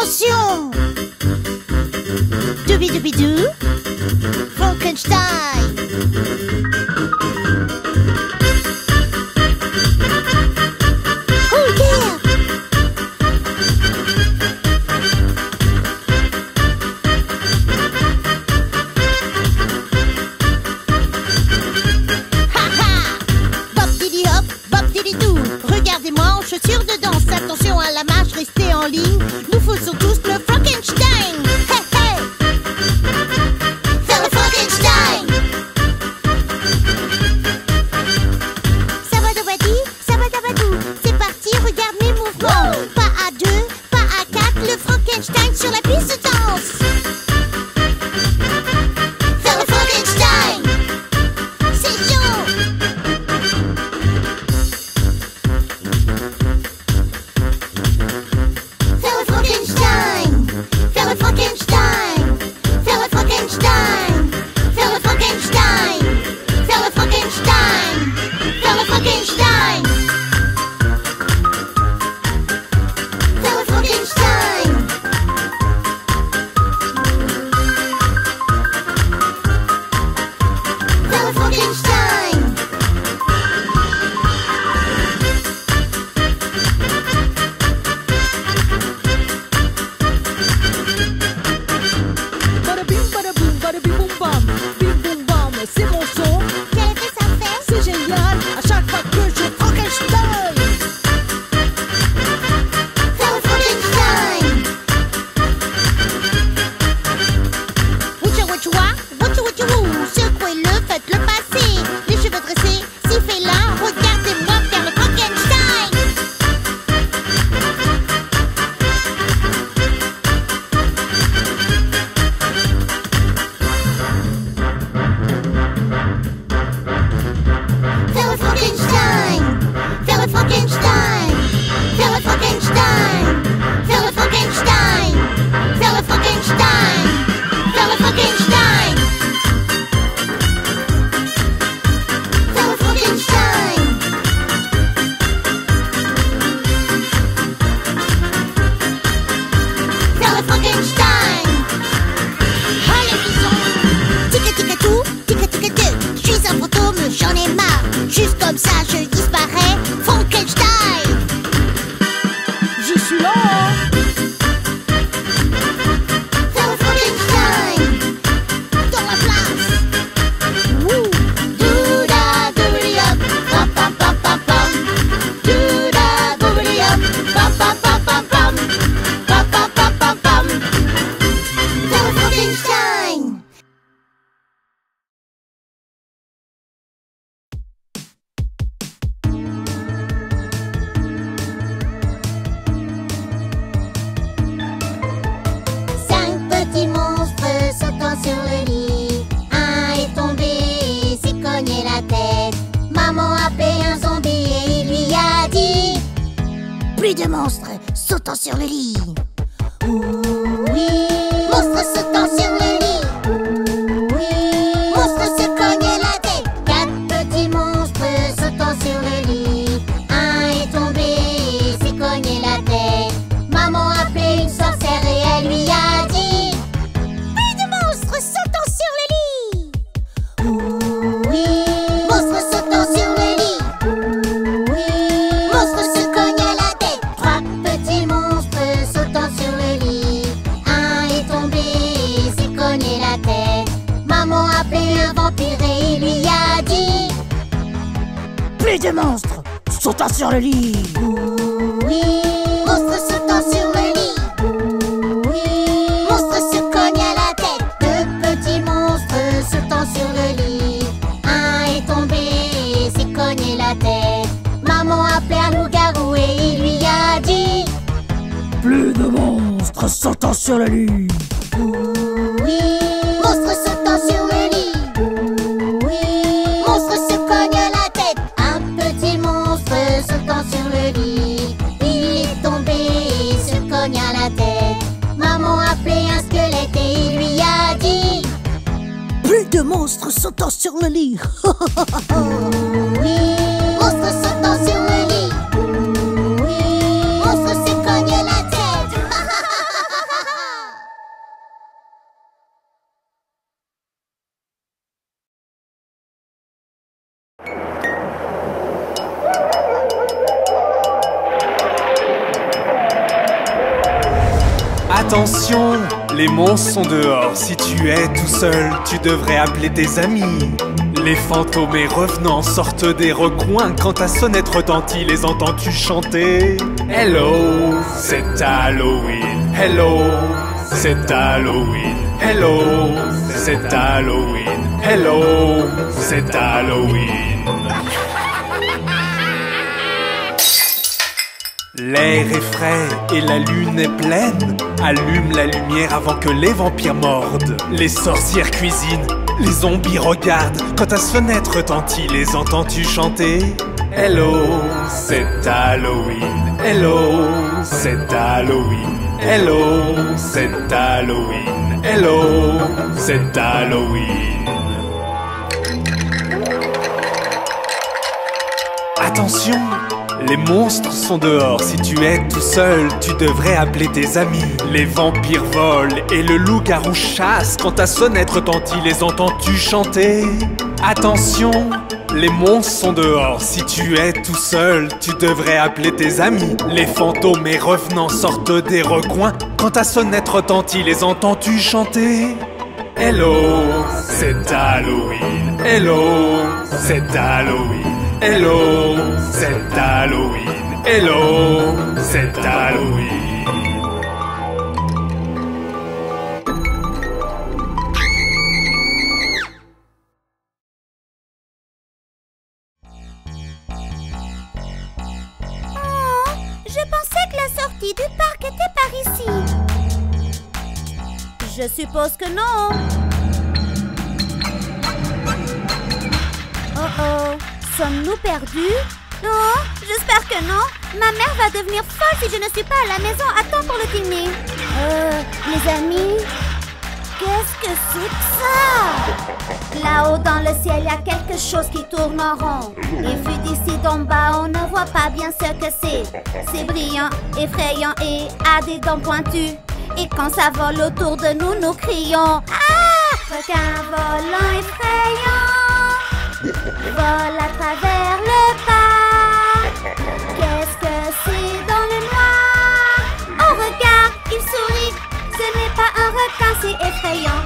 Attention! Doobidou, Frankenstein. Attention à la marche, restez en ligne. Nous faisons tous le Frankenstein. Hey, hey. Faire le Frankenstein. Sabadabadi, sabadabadou. C'est parti, regarde mes mouvements. Wow. Pas à deux, pas à quatre. Le Frankenstein sur la piste danse. Faire le Frankenstein. C'est chaud. Juste comme ça, je disparais. Frankenstein. Je suis là. Faire le Frankenstein. Dans la place. Wouh. Douda doubli up, pam pam pam pam pam. Douda doubli up, pam pam pam pam pam. Pam pam pam pam pam. Faire le Frankenstein. De monstres sautant sur le lit. Oui, monstres sautant sur le lit. Oui, monstres se cognent la tête. Quatre petits monstres sautant sur le lit. Un est tombé, s'est cogné la tête. Maman a appelé une sorcière et elle lui a dit: plus de monstres sautant sur le lit. Oui, monstres sautant sur le lit. Des monstres sautant sur le lit. Oui, monstres sautant sur le lit. Oui, monstres se cognent à la tête. Deux petits monstres sautant sur le lit. Un est tombé, s'est cogné la tête. Maman a appelé un loup-garou et il lui a dit: plus de monstres sautant sur le lit. Oui, monstres sautant sur le lit. De monstres sautant sur le lit. Oui, monstres sautant sur le lit. Attention, les monstres sont dehors. Si tu es tout seul, tu devrais appeler tes amis. Les fantômes et revenants sortent des recoins. Quand ta sonnette retentit, les entends-tu chanter? Hello, c'est Halloween. Hello, c'est Halloween. Hello, c'est Halloween. Hello, c'est Halloween. L'air est frais et la lune est pleine. Allume la lumière avant que les vampires mordent. Les sorcières cuisinent, les zombies regardent. Quand ta sonnette retentit, les entends-tu chanter? Hello, c'est Halloween. Hello, c'est Halloween. Hello, c'est Halloween. Hello, c'est Halloween. Attention, les monstres sont dehors. Si tu es tout seul, tu devrais appeler tes amis. Les vampires volent et le loup-garou chasse. Quand ta sonnette retentit, les entends-tu chanter? Attention, les monstres sont dehors. Si tu es tout seul, tu devrais appeler tes amis. Les fantômes et revenants sortent des recoins. Quand ta sonnette retentit, les entends-tu chanter? Hello, c'est Halloween. Hello, c'est Halloween. Hello, c'est Halloween. Hello, c'est Halloween. Oh, je pensais que la sortie du parc était par ici. Je suppose que non. Oh oh. Sommes-nous perdus? Oh, j'espère que non. Ma mère va devenir folle si je ne suis pas à la maison à temps pour le dîner. Les amis, qu'est-ce que c'est que ça? Là-haut dans le ciel, il y a quelque chose qui tourne en rond. Et vu d'ici d'en bas, on ne voit pas bien ce que c'est. C'est brillant, effrayant et a des dents pointues. Et quand ça vole autour de nous, nous crions: ah! Requin volant effrayant vole à travers le parc. Qu'est-ce que c'est dans le noir? Oh regarde, il sourit. Ce n'est pas un requin, c'est effrayant.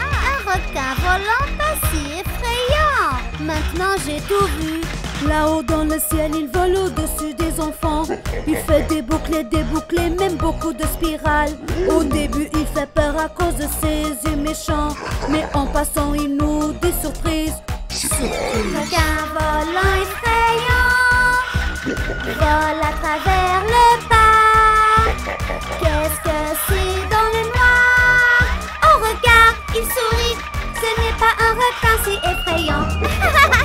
Un requin volant pas si effrayant. Maintenant j'ai tout vu. Là-haut dans le ciel, il vole au-dessus des enfants. Il fait des bouclés, même beaucoup de spirales. Au début, il fait peur à cause de ses yeux méchants. Mais en passant, il nous dit surprise. Requin volant effrayant vole à travers le parc. Qu'est-ce que c'est dans le noir? Oh regarde, il sourit. Ce n'est pas un requin, c'est effrayant.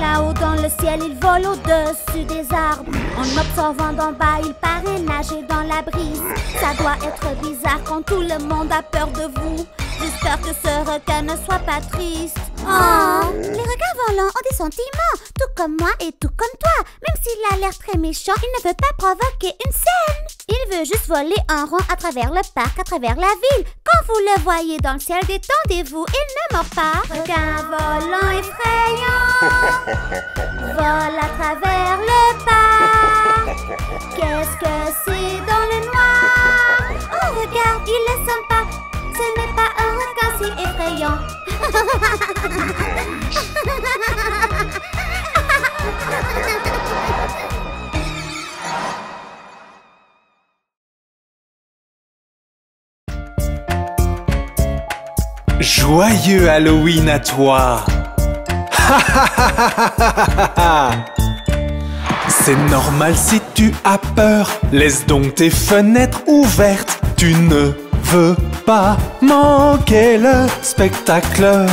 Là-haut dans le ciel, il vole au-dessus des arbres. En observant d'en bas, il paraît nager dans la brise. Ça doit être bizarre quand tout le monde a peur de vous. J'espère que ce requin ne soit pas triste. Oh, les requins volants ont des sentiments, tout comme moi et tout comme toi. Même s'il a l'air très méchant, il ne veut pas provoquer une scène. Il veut juste voler en rond à travers le parc, à travers la ville. Quand vous le voyez dans le ciel, détendez-vous, il ne mord pas. Requin volant effrayant vole à travers le parc. Qu'est-ce que c'est dans le noir? Oh regarde, il est sympa. Ce n'est pas un requin, c'est effrayant. Joyeux Halloween à toi. C'est normal si tu as peur. Laisse donc tes fenêtres ouvertes. Tu ne veux pas manquer le spectacle.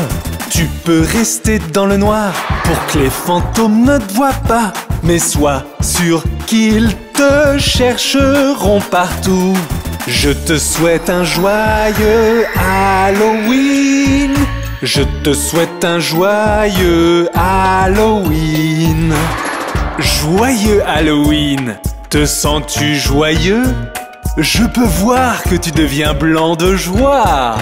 Tu peux rester dans le noir pour que les fantômes ne te voient pas. Mais sois sûr qu'ils te chercheront partout. Je te souhaite un joyeux Halloween. Je te souhaite un joyeux Halloween. Joyeux Halloween. Te sens-tu joyeux? Je peux voir que tu deviens blanc de joie.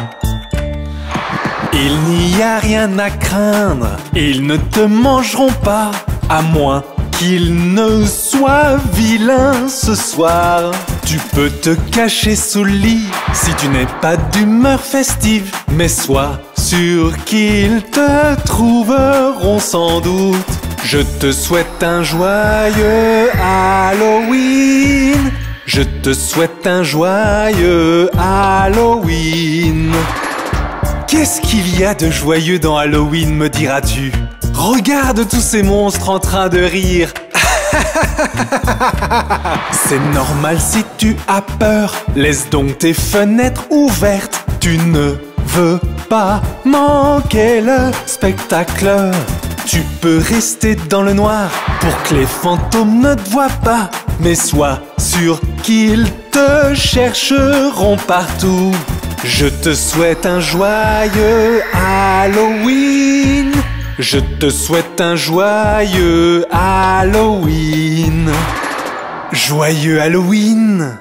Il n'y a rien à craindre. Ils ne te mangeront pas, à moins qu'il ne soit vilain ce soir. Tu peux te cacher sous le lit si tu n'es pas d'humeur festive, mais sois sûr qu'ils te trouveront sans doute. Je te souhaite un joyeux Halloween. Je te souhaite un joyeux Halloween. Qu'est-ce qu'il y a de joyeux dans Halloween, me diras-tu? Regarde tous ces monstres en train de rire. C'est normal si tu as peur. Laisse donc tes fenêtres ouvertes. Tu ne veux pas manquer le spectacle. Tu peux rester dans le noir pour que les fantômes ne te voient pas, mais sois sûr qu'ils te chercheront partout. Je te souhaite un joyeux Halloween. Je te souhaite un joyeux Halloween. Joyeux Halloween.